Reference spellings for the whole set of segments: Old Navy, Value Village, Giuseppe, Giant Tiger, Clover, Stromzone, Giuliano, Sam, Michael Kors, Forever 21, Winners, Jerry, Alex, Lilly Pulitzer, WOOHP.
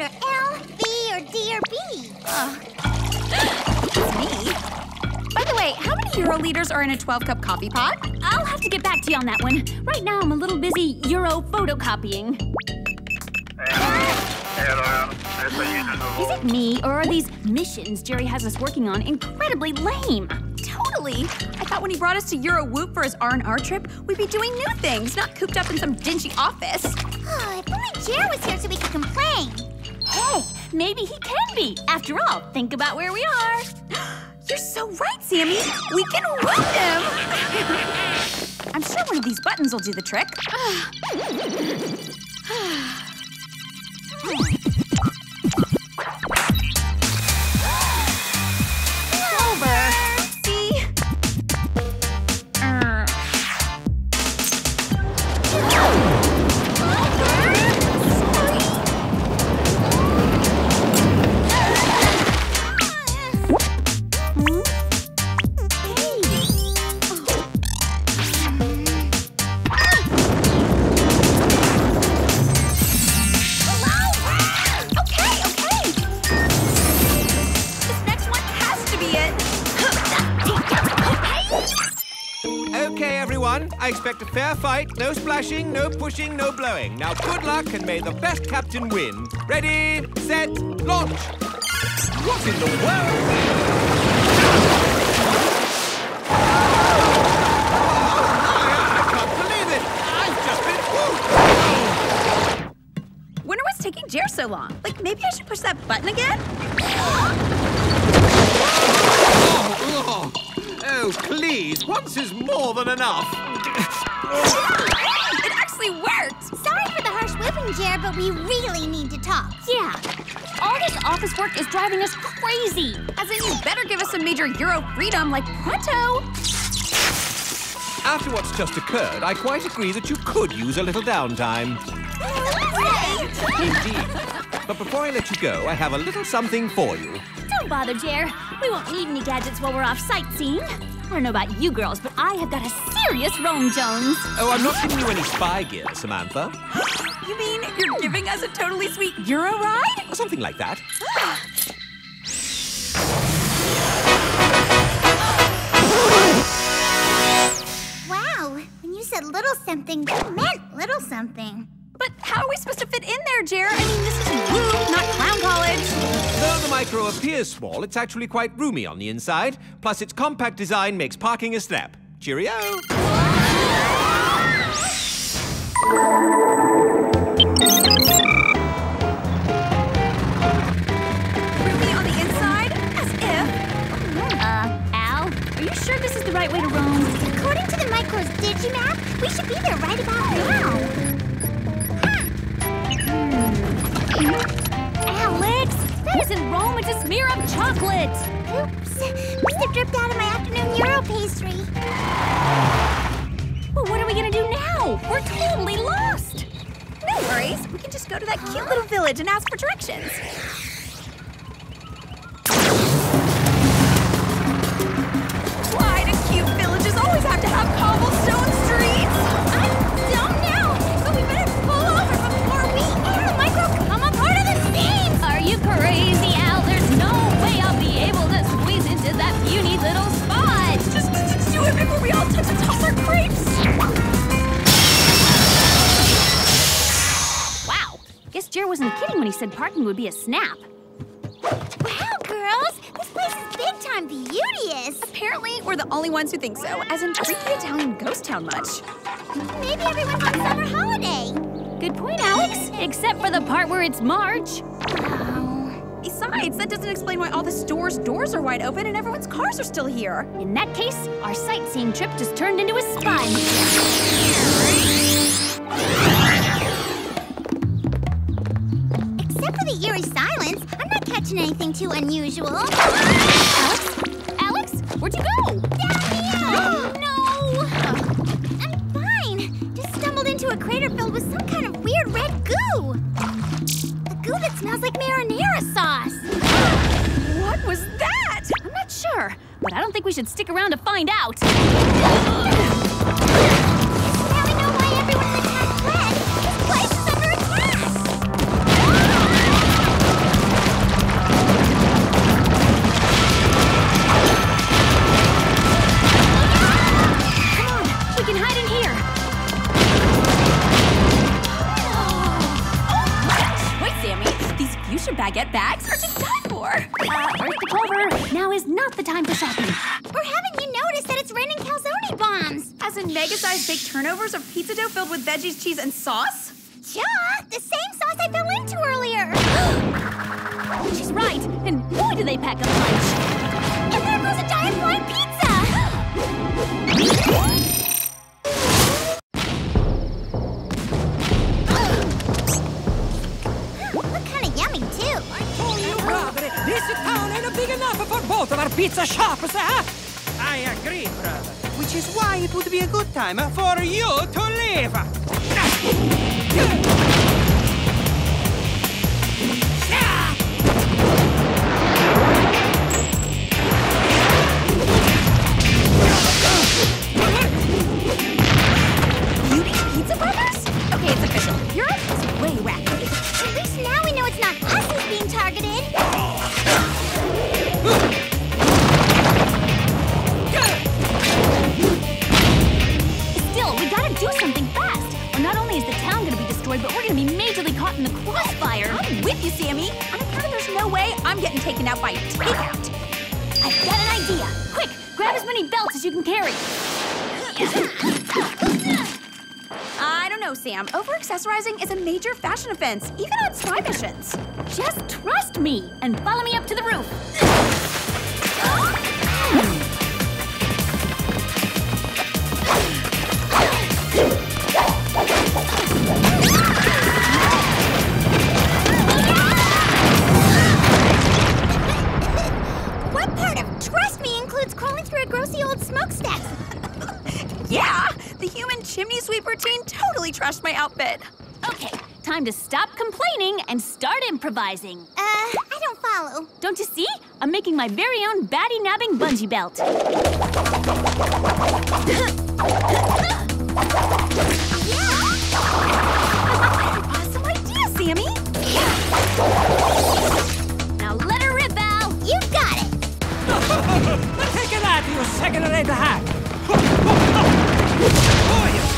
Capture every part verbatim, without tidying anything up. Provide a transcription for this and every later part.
under L, B, or D, or B? Uh, it's me. By the way, how many Euroliters are in a twelve cup coffee pot? I'll have to get back to you on that one. Right now, I'm a little busy Euro photocopying. Is it me, or are these missions Jerry has us working on incredibly lame? Totally. I thought when he brought us to Euro Whoop for his R and R trip, we'd be doing new things, not cooped up in some dingy office. Oh, if only Jerry was here so we could complain. Hey, maybe he can be. After all, think about where we are. You're so right, Sammy. We can whoop him. I'm sure one of these buttons will do the trick. I expect a fair fight, no splashing, no pushing, no blowing. Now good luck and may the best captain win. Ready, set, launch! What in the world? Oh, I can't believe it! I've just been whooped! Wonder what's taking Jer so long. Like, maybe I should push that button again? Oh, oh. Oh, please, once is more than enough. It actually worked! Sorry for the harsh whipping, Jer, but we really need to talk. Yeah. All this office work is driving us crazy. As in, you better give us some major Euro freedom, like pronto. After what's just occurred, I quite agree that you could use a little downtime. Indeed. But before I let you go, I have a little something for you. Don't bother, Jer. We won't need any gadgets while we're off sightseeing. I don't know about you girls, but I have got a serious Rome Jones. Oh, I'm not giving you any spy gear, Samantha. You mean you're giving us a totally sweet Euro ride? Or something like that. Wow, when you said little something, you meant little something. But how are we supposed to fit in there, Jer? I mean, this is woo, not clown college. Though the micro appears small, it's actually quite roomy on the inside. Plus, its compact design makes parking a snap. Cheerio! Roomy on the inside? As if. Uh, Al, are you sure this is the right way to roam? According to the micro's digimap, we should be there right about now. Alex, that isn't Rome, it's a smear of chocolate. Oops, must have dripped out of my afternoon Euro pastry. Well, what are we gonna do now? We're totally lost. No worries, we can just go to that cute little village and ask for directions. Why do cute villages always have to have cobblestone streets? I'm dumb now, so we better pull over before we are the micro. Are you crazy, Al? There's no way I'll be able to squeeze into that puny little spot! Just, just do it before we all touch and toss our crepes! Wow, guess Jer wasn't kidding when he said parking would be a snap. Wow, girls! This place is big-time beauteous! Apparently, we're the only ones who think so, as in freaky Italian ghost town much. Maybe everyone's on summer holiday! Good point, Alex. Except for the part where it's March. Oh. Besides, that doesn't explain why all the stores' doors are wide open and everyone's cars are still here. In that case, our sightseeing trip just turned into a spy mission. Except for the eerie silence, I'm not catching anything too unusual. Alex? Alex? Where'd you go? Down here! Into a crater filled with some kind of weird red goo. A goo that smells like marinara sauce. What was that? I'm not sure, but I don't think we should stick around to find out. Now we know why everyone in the town fled. This place is under attack. fashion baguette bags are to die for. Uh, where's the clover? Now is not the time for shopping. Or haven't you noticed that it's raining calzone bombs? As in mega-sized baked turnovers of pizza dough filled with veggies, cheese, and sauce? Yeah, the same sauce I fell into earlier. She's right, and boy do they pack a punch. And there goes a giant flying pizza! This town ain't big enough for both of our pizza shops, huh? I agree, brother. Which is why it would be a good time for you to leave. You mean Pizza Brothers? Okay, it's official. Your idea is way wacky. At least now we know it's not us who's being targeted. But we're gonna be majorly caught in the crossfire. I'm with you, Sammy. I'm afraid there's no way I'm getting taken out by a takeout. I've got an idea. Quick, grab as many belts as you can carry. I don't know, Sam. Over-accessorizing is a major fashion offense, even on spy missions. Just trust me and follow me up to the roof. Trust my outfit. Okay, time to stop complaining and start improvising. Uh, I don't follow. Don't you see? I'm making my very own batty-nabbing bungee belt. Yeah! Awesome idea, Sammy! Yeah. Now let her rip, Al. You got it! Take it out, you second-rate hack!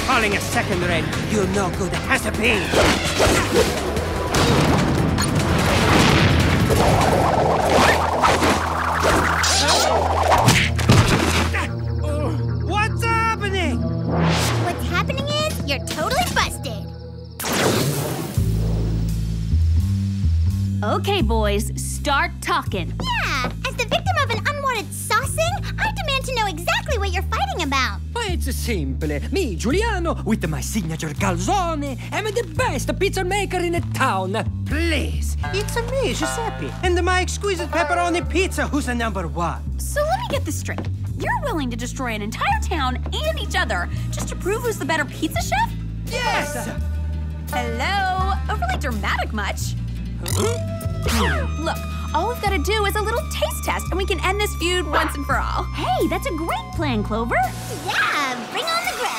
Calling a second rate, you're no good as a bee. What's happening? What's happening is you're totally busted. Okay, boys, start talking. Yeah, as the victim of an unwanted saucing, I demand to know exactly what you're fighting about. It's simple. Me, Giuliano, with my signature calzone, am the best pizza maker in the town. Please, it's me, Giuseppe, and my exquisite pepperoni pizza who's the number one. So let me get this straight. You're willing to destroy an entire town and each other just to prove who's the better pizza chef? Yes! Hello? Overly dramatic much? Look, all we've got to do is a little taste test, and we can end this feud once and for all. Hey, that's a great plan, Clover. Yeah, bring on the grub.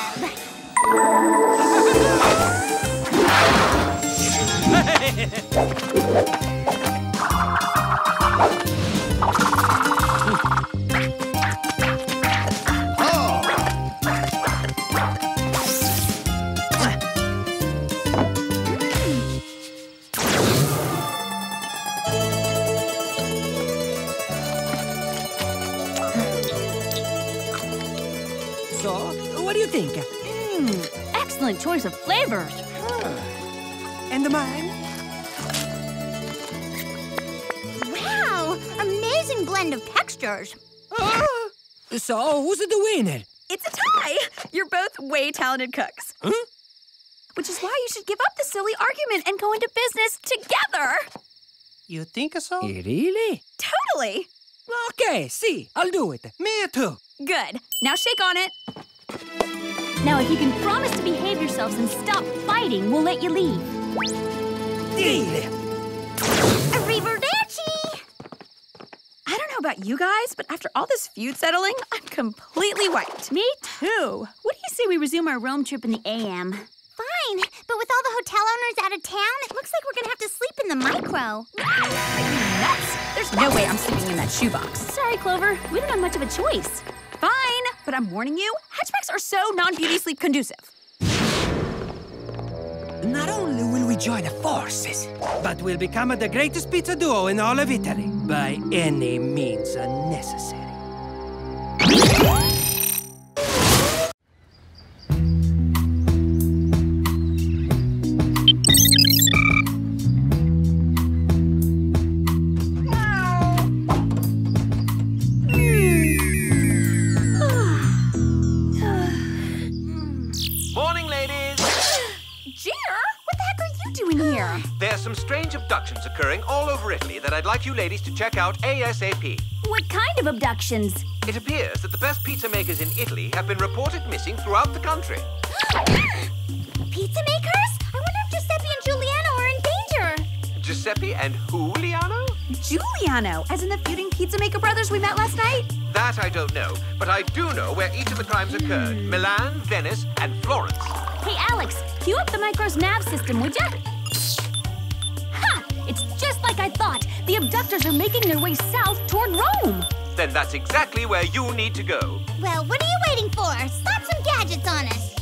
Choice of flavors. Huh. And mine? Wow! Amazing blend of textures. Uh, so, who's the winner? It's a tie! You're both way talented cooks. Huh? Which is why you should give up the silly argument and go into business together! You think so? Really? Totally! Okay, see, I'll do it. Me too. Good. Now shake on it. Now, if you can promise to behave yourselves and stop fighting, we'll let you leave. Deal! Arrivederci! I don't know about you guys, but after all this feud settling, I'm completely wiped. Me too. What do you say we resume our Rome trip in the A M? Fine, but with all the hotel owners out of town, it looks like we're gonna have to sleep in the micro. Are you nuts? There's no way I'm sleeping in that shoebox. Sorry, Clover. We don't have much of a choice. Fine, but I'm warning you, hatchbacks are so non-beauty sleep conducive. Not only will we join the forces, but we'll become the greatest pizza duo in all of Italy, by any means unnecessary. Abductions occurring all over Italy that I'd like you ladies to check out ASAP. What kind of abductions? It appears that the best pizza makers in Italy have been reported missing throughout the country. Pizza makers? I wonder if Giuseppe and Giuliano are in danger. Giuseppe and who, Giuliano? Giuliano, as in the feuding pizza maker brothers we met last night? That I don't know, but I do know where each of the crimes occurred. Mm. Milan, Venice, and Florence. Hey, Alex, cue up the Micro's nav system, would ya? It's just like I thought. The abductors are making their way south toward Rome. Then that's exactly where you need to go. Well, what are you waiting for? Slap some gadgets on us.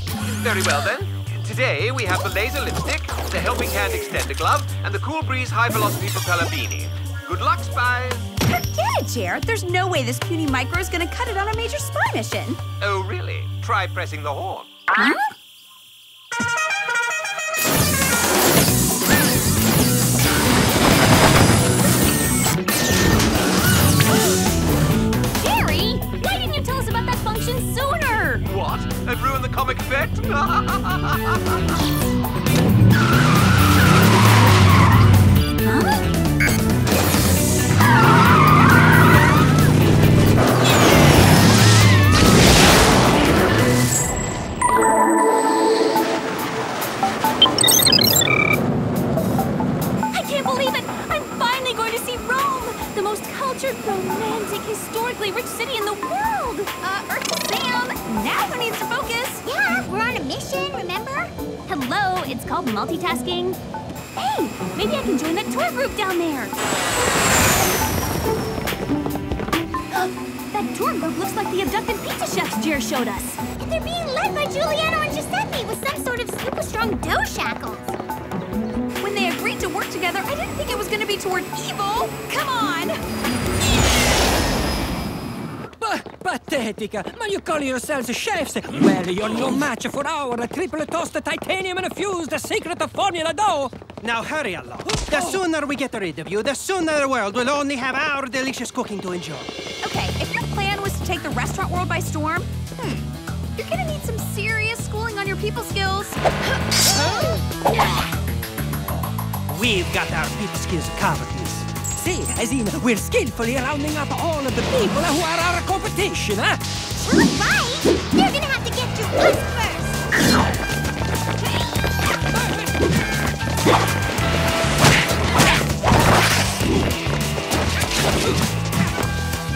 Very well, then. Today, we have the laser lipstick, the helping hand extender glove, and the cool breeze high-velocity propeller beanie. Good luck, spies. Forget it, Jared. There's no way this puny micro is going to cut it on a major spy mission. Oh, really? Try pressing the horn. Huh? Sooner! What? I've ruined the comic effect? Huh? I can't believe it! I'm finally going to see Rome! The most cultured, romantic, historically rich city in the world! Uh, Earth Now who needs to focus? Yeah, we're on a mission, remember? Hello, it's called multitasking. Hey, maybe I can join that tour group down there. That tour group looks like the abducted pizza chefs Jer showed us. And they're being led by Giuliano and Giuseppe with some sort of super strong dough shackles. When they agreed to work together, I didn't think it was going to be toward evil. Come on! Pathetica! Ma you call yourselves chefs? Well, you're no match for our triple toast titanium infused secret formula dough! Now hurry along. The sooner we get rid of you, the sooner the world will only have our delicious cooking to enjoy. Okay, if your plan was to take the restaurant world by storm, hmm, you're gonna need some serious schooling on your people skills. Huh? We've got our people skills covered. As in, we're skillfully rounding up all of the people who are our competition, huh? All right! You're gonna have to get to us first!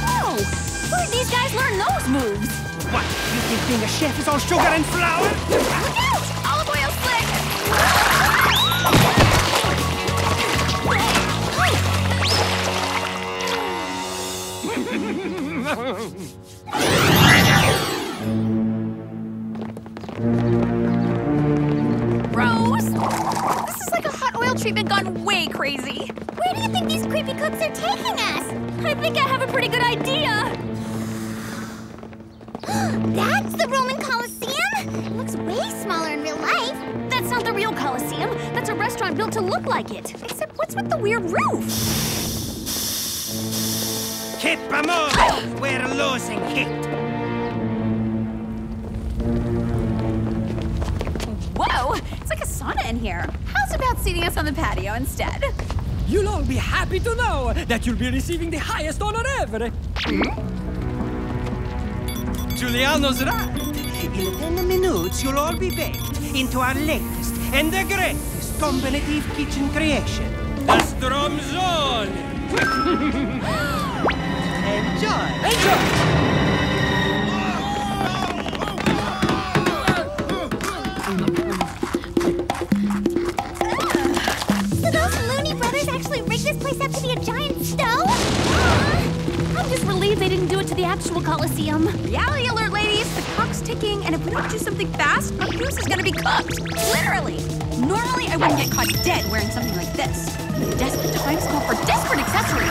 Whoa! Where'd these guys learn those moves? What? You think being a chef is all sugar and flour? Look out! Olive oil slick! Rose! This is like a hot oil treatment gone way crazy. Where do you think these creepy cooks are taking us? I think I have a pretty good idea. That's the Roman Colosseum? It looks way smaller in real life. That's not the real Colosseum. That's a restaurant built to look like it. Except what's with the weird roof? Keep them moving! We're losing heat! Whoa! It's like a sauna in here. How's about seating us on the patio instead? You'll all be happy to know that you'll be receiving the highest honor ever! Hmm? Giuliano's right! In ten minutes, you'll all be baked into our latest and the greatest combinative kitchen creation, the Stromzone! Enjoy! So those loony brothers actually rigged this place up to be a giant stove? I'm just relieved they didn't do it to the actual Colosseum. Reality alert, ladies! The clock's ticking, and if we don't do something fast, our goose is gonna be cooked! Literally! Normally, I wouldn't get caught dead wearing something like this. Desperate times call for desperate accessories.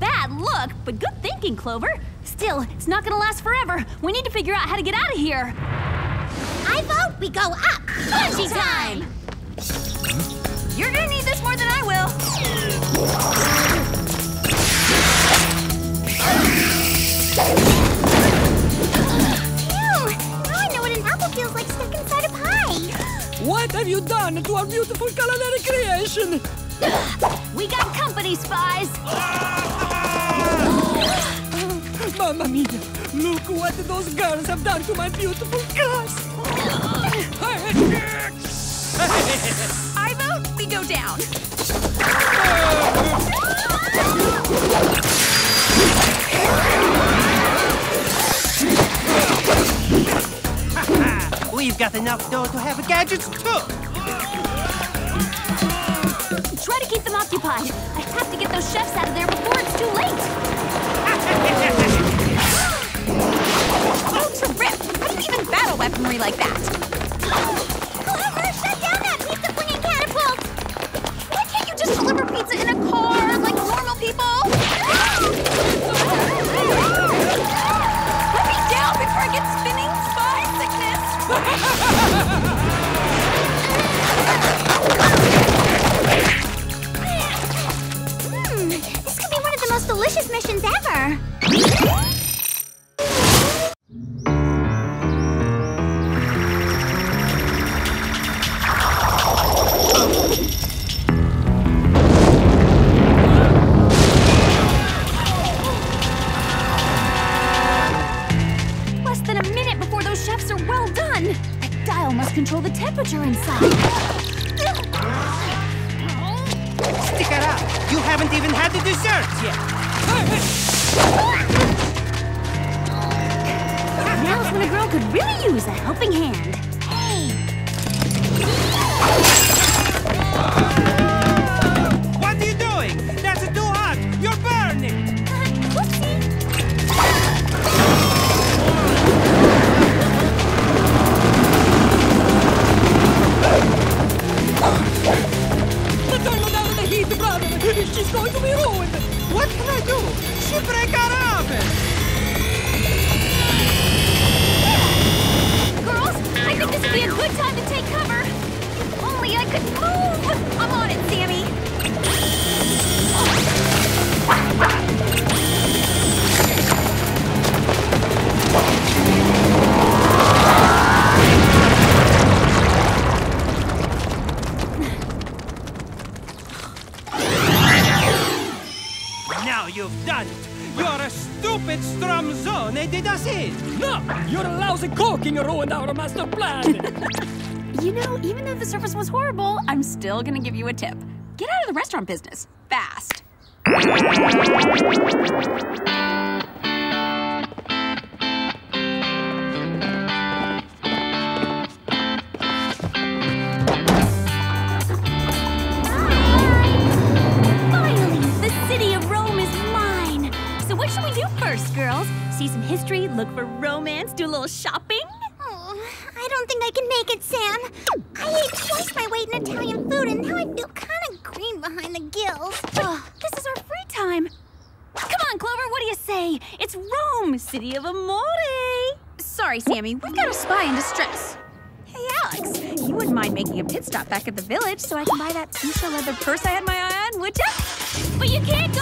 Bad luck, but good thinking, Clover. Still, it's not gonna last forever. We need to figure out how to get out of here. I vote we go up. Bungee time! You're gonna need this more than I will. Ew! Now I know what an apple feels like stuck inside a pie. What have you done to our beautiful culinary creation? We got company, spies. Mamma mia! Look what those girls have done to my beautiful class. I vote we go down. We've got enough dough to have gadgets too. Try to keep them occupied. I have to get those chefs out of there before it's too late. Ultra rip! How do you even battle weaponry like that? In a car, like normal people. Let me down before I get spinning spy sickness. Hmm, this could be one of the most delicious missions ever. Control the temperature inside. Stick it out. You haven't even had the dessert yet. Now's when a girl could really use a helping hand. Hey! What are you doing? That's too hot. You're burning. She's going to be ruined! What can I do? She break our oven! Girls, I think this would be a good time to take cover! If only I could move! I'm on it, Sammy! You've done it! You're a stupid Stromzone, did I say it? No! You're a lousy cook and you ruined our master plan! You know, even though the service was horrible, I'm still gonna give you a tip. Get out of the restaurant business. Fast. Some history, look for romance, do a little shopping. Oh, I don't think I can make it, Sam. I ate twice my weight in Italian food, and now I feel kind of green behind the gills. Oh, this is our free time. Come on, Clover, what do you say? It's Rome, city of amore. Sorry, Sammy, we've got a spy in distress. Hey, Alex, you wouldn't mind making a pit stop back at the village so I can buy that seashell leather purse I had my eye on, would ya? But you can't go!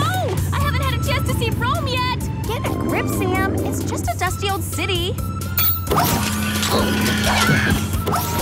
I haven't had a chance to see Rome yet! Get a grip, Sam. It's just a dusty old city.